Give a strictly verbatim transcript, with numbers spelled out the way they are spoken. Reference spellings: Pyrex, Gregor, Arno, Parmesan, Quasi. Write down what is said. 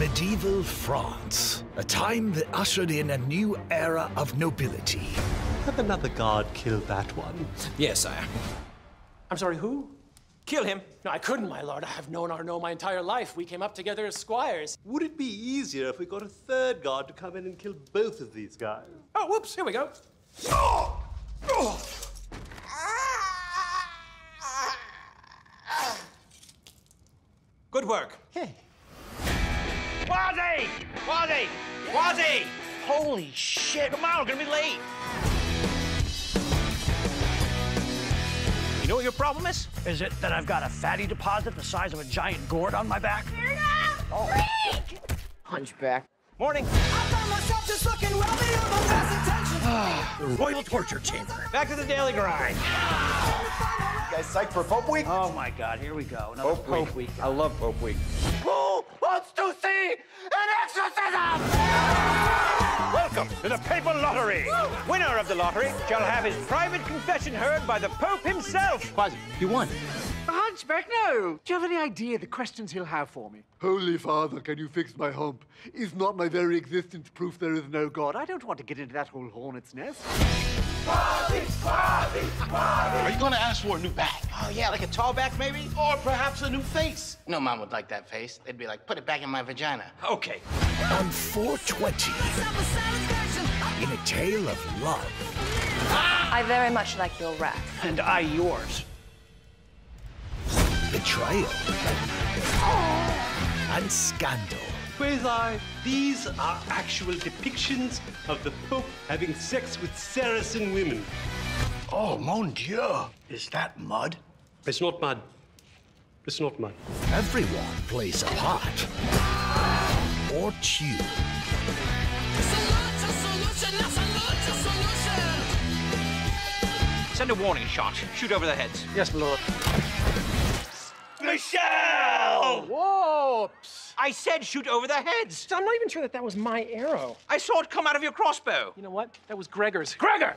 Medieval France, a time that ushered in a new era of nobility. Have another guard kill that one. Yes, sire. I'm sorry, who? Kill him. No, I couldn't, my lord. I have known Arno my entire life. We came up together as squires. Would it be easier if we got a third guard to come in and kill both of these guys? Oh, whoops, here we go. Oh! Oh! Good work. Hey. Quasi! Quasi! Quasi! Holy shit! Come on, we're gonna be late. You know what your problem is? Is it that I've got a fatty deposit the size of a giant gourd on my back? Oh. Freak! Hunchback. Morning. I found myself just looking wealthy on my best intentions. The Royal Torture Chamber. Back to the daily grind. Ah! You guys psyched for Pope Week? Oh my God, here we go. Another Pope, Pope Week. Week. I love Pope Week. Who wants to see an exorcism? Welcome to the Papal Lottery. Woo! Winner of the lottery shall have his private confession heard by the Pope himself. Quasi, you won. A hunchback? No. Do you have any idea the questions he'll have for me? Holy Father, can you fix my hump? Is not my very existence proof there is no God? I don't want to get into that whole hornet's nest. Quasi, Quasi, Quasi. Are you going to ask for a new back? Oh, yeah, like a tall back, maybe? Or perhaps a new face? No mom would like that face. They'd be like, put it back in my vagina. Okay. On four twenty, in a tale of love. Ah! I very much like your rack. And I yours. Betrayal. Oh. And scandal. Quasi, these are actual depictions of the Pope having sex with Saracen women. Oh, mon Dieu. Is that mud? It's not mud. It's not mud. Everyone plays a part. Or chew. Solution, solution, solution, solution. Send a warning shot. Shoot over their heads. Yes, my lord. Michelle! Whoops! I said shoot over their heads. I'm not even sure that that was my arrow. I saw it come out of your crossbow. You know what? That was Gregor's. Gregor!